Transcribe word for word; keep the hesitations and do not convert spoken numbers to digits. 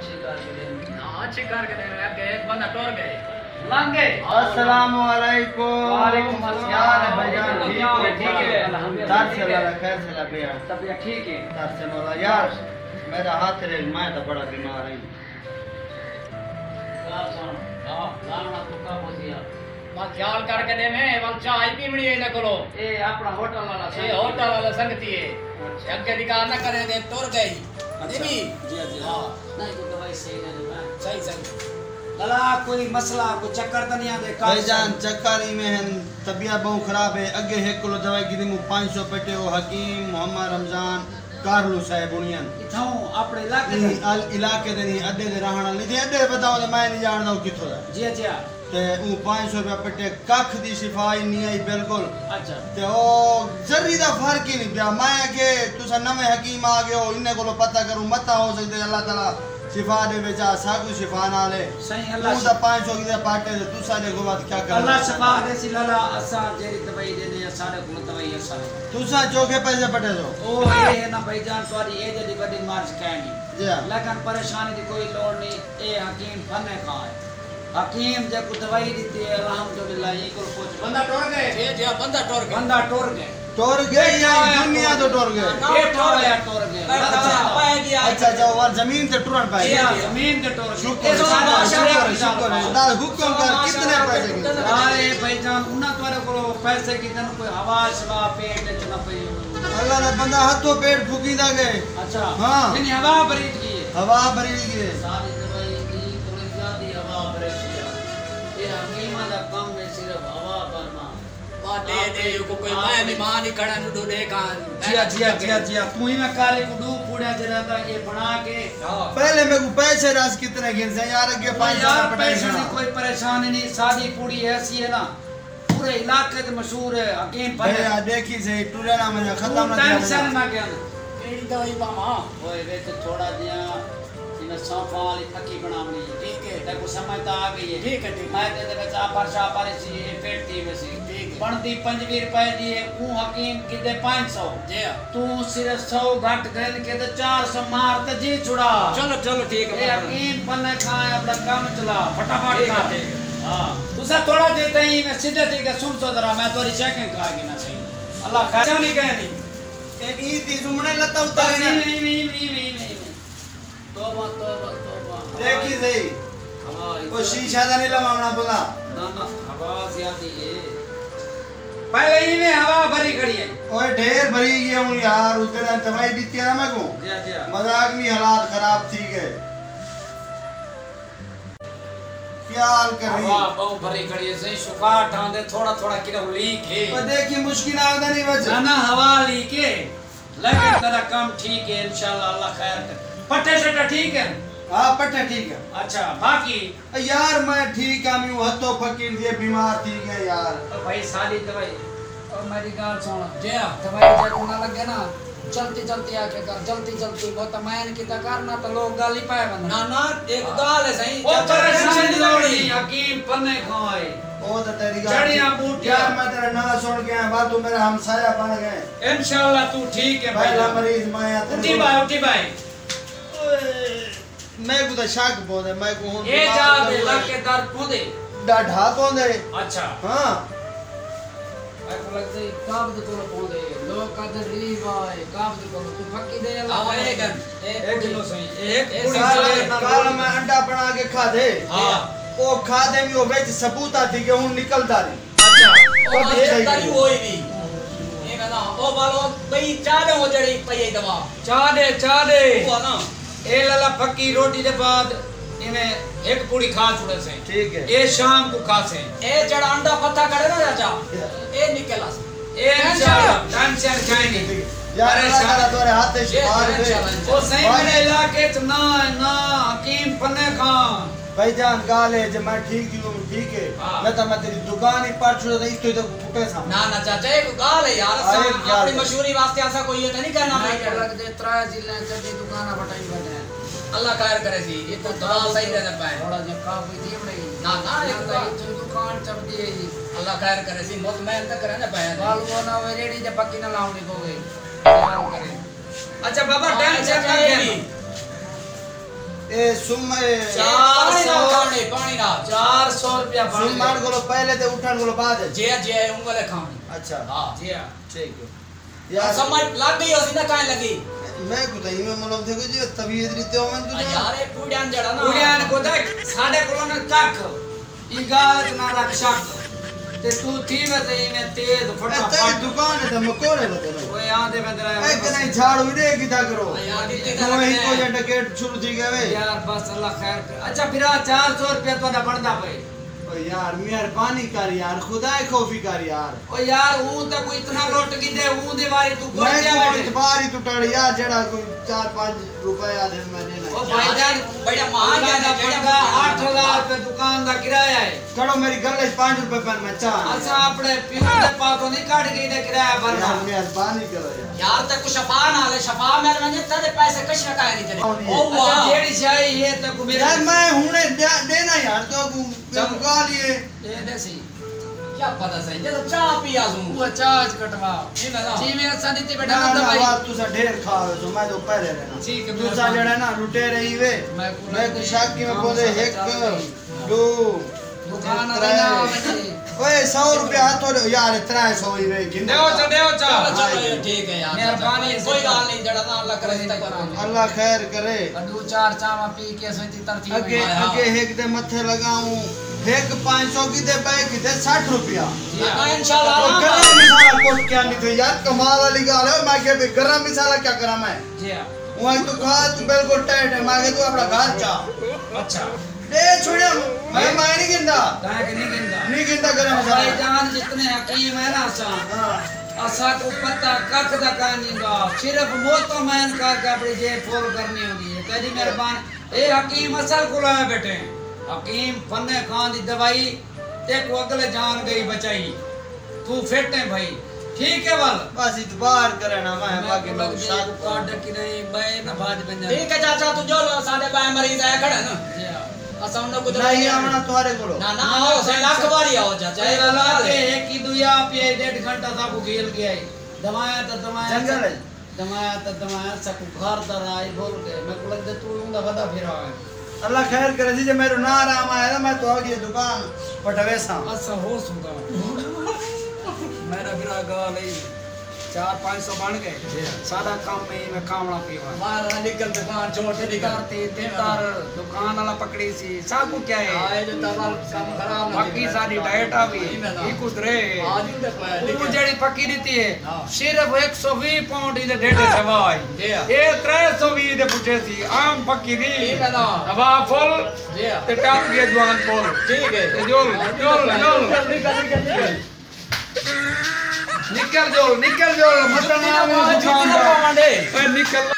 अच्छी कार गए अस्सलामुअलैकुम। वालेकुम अस्सलाम भैया। ठीक है तार से वाला खैर से लग गया तब ये ठीक है तार से वाला। यार मेरा हाथ रे मैं तो बड़ा बीमार हूं। तार सुन हां लाना तुका बोसिया मैं ख्याल करके दे मैं वाल चाय पीवणी है ना करो ए अपना होटल वाला से होटल वाला संगति है अगे अधिकार ना करे दे तोर गई देवी जी जी हां नहीं तो दवाई सही ना सही सही अला कोई मसला को चक्कर तो नहीं आवे भाई जान चक्कर ही में है तबीयत बहुत खराब है। आगे एक किलो दवाई गिदी मु पाँच सौ पेटे हो हकीम मोहम्मद रमजान कारलो साहब उनियन इथो आपरे इलाके अल इलाके दे नहीं अदे दे रहना नहीं दे अदे बताओ मैं नहीं जानदा किथो है जी जी ते उ पाँच सौ रुपया पेटे कख दी सिफाई नहीं आई बिल्कुल। अच्छा ते ओ जरी दा फर्क ही नहीं पिया। मैं के तुसा नवे हकीम आ गयो इने को पता करू मता हो सकदे अल्लाह ताला शिफा दे बेचा साकू शिफा ना ले सही अल्लाह तू दा पाँच सौ की पाटे तू सारे को बात क्या कर अल्लाह शिफा दे सी लाला असा जेरी दवाई दे ने सारे को दवाई असा तू सा चोखे पैसे पटे दो ओ ये ना भाई जान सॉरी ये जदी बड़ी मार्च कहनी जी लेकिन परेशानी दी कोई लोड़ नहीं। ए हकीम फने खान हकीम जे को दवाई देती है अल्हम्दुलिल्लाह ये को कुछ बंदा टोर गए जी जी बंदा टोर गए बंदा टोर गए टोर गए या दुनिया तो टोर गए ये टोर या टोर गए अच्छा जाओ और जमीन पे टुरन पाए जमीन पे टुरन शुक्र शुक्र शुक्र दा हुकुम कर कितने पैसे। अरे भाई जान उना तोरे को पैसे की तन कोई आवाज बा पेट न पई अल्लाह दा बंदा हाथों पेट फूकीदा गए। अच्छा हां यानी हवा भरी की हवा भरी की सारी दवाई की थोड़ी ज्यादा हवा भरी है। ये हकीम दा काम में सिर्फ हवा भरना बाटे दे को कोई मैं मेहमान ही खड़ा नु डोडे कान जिया जिया जिया जिया तू ही में काले को डू पूड़ा जरा था ये बना के पहले मेरे को पैसे राज कितने गिन से यार के पाँच सौ पैसे से कोई परेशानी नहीं। शादी पूरी ऐसी है ना पूरे इलाके में मशहूर है हकीम भाई। आ देखी से टुरेना में खत्म ना टेंशन में गया तेरी दवाई बा मां ओए वे तो थोड़ा दिया साफाली पक्की बनावनी ठीक है तेरे को समझ तो आ गई है ठीक है मैं तेरे पे चापर चापर सी पेटती में सी ठीक बनती पंजवीस रुपए दी है ऊ हकीम किदे पाँच सौ जी तू सिर्फ सौ घट गन के तो चार सौ मार त जी छुड़ा चलो चलो ठीक है हकीम बने खाए अपना काम चला फटाफट का हां तू सा थोड़ा देते ही मैं सीधे ठीक है सुन तो जरा मैं तोरी चेकिंग करा के ना सही अल्लाह खैर नहीं कहनी एक ई दी जुमने लता उतार नहीं नहीं नहीं तोबा तोबा तोबा देखी सही कोई शीशा दा नहीं लगावना पड़ा ना ना हवा ज्यादा है पहले ही में हवा भरी खड़ी है ओए ढेर भरी गया हूं यार उतने दवाई दी थी ना मैं को जी जी मजाक नहीं हालात खराब थी गए क्या हाल कर रही हवा बहुत भरी खड़ी है सही सुखा ठांदे थोड़ा थोड़ा किरा लीक है पर देखिए मुश्किल आ नहीं बच ना ना हवा लीक है लेकिन तेरा काम ठीक है इंशाल्लाह अल्लाह खैर पट्टे सट्टा ठीक है हां पट्टे ठीक है। अच्छा बाकी यार मैं ठीक आ मैं हतो फकीर ये बीमार थी गया यार तो भाई सारी दवाई और मेरी गाल सुन जया दवाई जब ना लगे ना चलती चलती आके कर जल्दी जल्दी वो तो मैंने की करना तो लोग गाली पाए ना ना एक गाल है सही वो परेशान नहीं होनी हकीम पन्ने खाए ओ तो तेरी गाल चढ़िया बूट यार मैं तेरा ना सुन के बा तू मेरा हमसाया बन गए इंशाल्लाह तू ठीक है भाई मरीज मैं उठी भाई उठी भाई मैं को तो शक बोदे मैं को हूं ए जा इलाके दर पोदे डाढा पोदे। अच्छा हां मैं को लग गई काबद को पोदे लोग का दरी भाई काबद को तू फक्की दे ला ए गन एक किलो सही एक पूरी काल में अंडा बना के खा दे हां वो खा दे में वो वेच सबूता थी के हूं निकलदा रे। अच्छा वो तेरी होई नहीं ए ना ओ बालो कई चादे हो जड़ी पई दवा चादे चादे वो ना ए लाला फक्की रोटी के बाद इने एक पूरी खा छुड़े से ठीक है ए शाम को खा से ए जड़ा अंडा पत्ता करे ना चाचा ए निकला ए इंशाल्लाह टाइम से खाएंगे यार सारा तोरे हाथ से शिफार दे वो सही मेरे इलाके च ना ना हकीम फने खान भाई जान गाल है जे मैं ठीक दी हूं ठीक है मैं तो मैं तेरी दुकान ही पर छुड़े नहीं तो फुटे सा ना ना चाचा एक गाल है यार अपनी मशहूरी वास्ते ऐसा कोई ये तो नहीं करना भाई लग दे त्रा जिले से दुकान बटाई अल्लाह खैर करे सी ये तो दाल सही रहना पाए थोड़ा जो काफी थी नहीं ना ना ये तो दुकान चमदी है अल्लाह खैर करे सी मत मैं तक रहना पाए बाल वो ना रेडी जे पक्की ना लाऊंगी को गई। अच्छा बाबा टेंशन ना ले चार सौ रुपया पहले ते उठान गोलो बाद जे जे उंगले खानी। अच्छा हां जे ठीक है यार समझ लग गई होसी ना काहे लगी मैं कुदाई में मतलब देखो जी तभी इतनी ते होन तो यार ए पुड़ियान जड़ा ना पुड़ियान को देख साडे कोलो ना काख इगाज ना रक्षा ते तू थी में ते में तेज फटाफट दुकान ते मकोड़े बदल ओए आ दे में तेरा एक नहीं झाड़ू दे किदा करो कोई को जट के छुड़ दी गवे यार बस अल्लाह खैर कर। अच्छा फिर चार सौ रुपया तोडा बनदा पई ओ यार मेहर पानी कर यार खुदा की खौफी कर यार ओ यार ऊ तो कोई इतना रोट की दे ऊ दे वाली तू गोड़ जा बैठ बारी तू टड़ यार जेड़ा कोई चार पाँच रुपया दे में देना ओ भाई जान बड़ा महान ज्यादा बड़ा आठ हज़ार पे दुकान दा किराया है करो मेरी गल्ले पाँच रुपए पर मैं चाह अच्छा आपने पीने के पातो नहीं काट के इधर किराया भरना मेहरबानी करो यार यार तक कुछ शफा ना ले शफा मेरे मैंने तेरे पैसे कश ना काहे नहीं चले ओ वाह अच्छा जेडी चाहिए ये तक मेरे यार मैं हुने देना यार तो चमका लिए दे दे सी क्या पता सही जब चाय पिया जूं वो चाय कटवा जी ना जी मेरा शादी ते बैठा ना भाई तू सा ढेर खा जो मैं तो पहले रहना ठीक है तू सा जड़ा ना लुटे रही वे मैं कुछ शाक की में बोले एक दो दुकान आना ओए सौ रुपया तो यार तीन सौ ही रे गिन देओ च देओ च ठीक है यार मेहरबानी कोई गाल नहीं जड़ना अल्लाह करे तक अल्लाह खैर करे दो चार चावा पी के सोती तरती आगे आगे एक दे मथे लगाऊं एक पाँच सौ की दे पे किथे साठ रुपया इंशाल्लाह गरम मिसाल को क्या नहीं तो यार कमाल वाली गाल है मैं के गरम मिसाल क्या करा मैं जी हां वो तो खा तू बिल्कुल टाइट है मांगे तू अपना घाट जा। अच्छा दे छोड़ मैं मैं नहीं गिनता काहे के नहीं गिनता नहीं गिनता करे भाई जान जितने हकीम है ना सा हां असा को पता कख दा कानीगा सिर्फ मोतो मैन का के अपनी जेब फूल करनी होगी है तेरी मेहरबान ए हकीम असल कोला में बैठे हकीम फने खान दी दवाई ते को अगले जान गई बचाई तू फिट है भाई ठीक है वाल बस इतबार करना मैं बाकी लोग साथ काट के नहीं मैं ना बाद बन जा ठीक है चाचा तू जो साडे बाय मरीज आया खड़ा ना असम न कुदरत नहीं आना तुम्हारे कोलो ना ना आओ से लाख बारी आओ चाचा ए वाला के एक ही दुया पे डेढ़ घंटा तक खेल गया दवाया तो दवाया जंगल है दवाया तो दवाया सब घर तराई बोल के मैं को लग तू उंदा बता फेरा अल्लाह खैर करे जी जे मेरो ना आराम आया ना मैं तो आगे दुकान पटवेसा बस हो सुगा मेरा बिरा गाल है चार पाँच सौ बन गए सादा काम में मैं कामड़ा पीवा मारा निकल दुकान छोटे निकल ते ते तार दुकान वाला पकड़ी सी सब क्या है आए जो तार काम खराब बाकी सारी डाइट आ भी ये कुछ रे आज ही तक वो जड़ी पक्की देती है सिर्फ एक सौ बीस पाउंड इधर डेढ़ सवाई ये तीन सौ बीस दे पूछे सी आम पक्की दी अब आ फुल ते टाप के जवान बोल ठीक है जो जो निकल जो निकल जो मतलब ना मां जी ना मां दे निकल